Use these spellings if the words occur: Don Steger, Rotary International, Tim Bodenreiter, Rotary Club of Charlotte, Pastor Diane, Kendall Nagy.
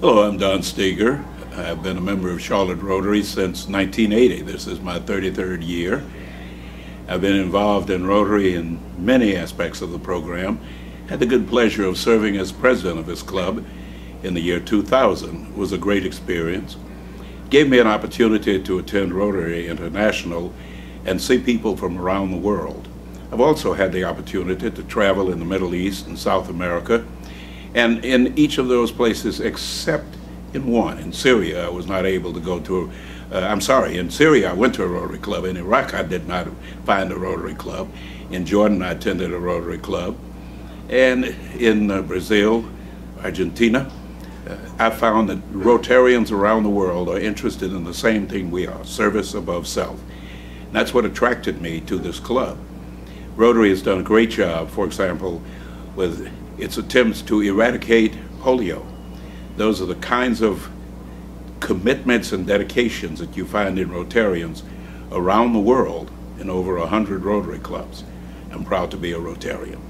Hello, I'm Don Steger. I've been a member of Charlotte Rotary since 1980. This is my 33rd year. I've been involved in Rotary in many aspects of the program. Had the good pleasure of serving as president of this club in the year 2000. It was a great experience. It gave me an opportunity to attend Rotary International and see people from around the world. I've also had the opportunity to travel in the Middle East and South America. And in each of those places, except in one, in Syria, I was not able to go to, in Syria I went to a Rotary Club. In Iraq I did not find a Rotary Club. In Jordan I attended a Rotary Club. And in Brazil, Argentina, I found that Rotarians around the world are interested in the same thing we are, service above self. And that's what attracted me to this club. Rotary has done a great job, for example, with its attempts to eradicate polio. Those are the kinds of commitments and dedications that you find in Rotarians around the world in over 100 Rotary clubs. I'm proud to be a Rotarian.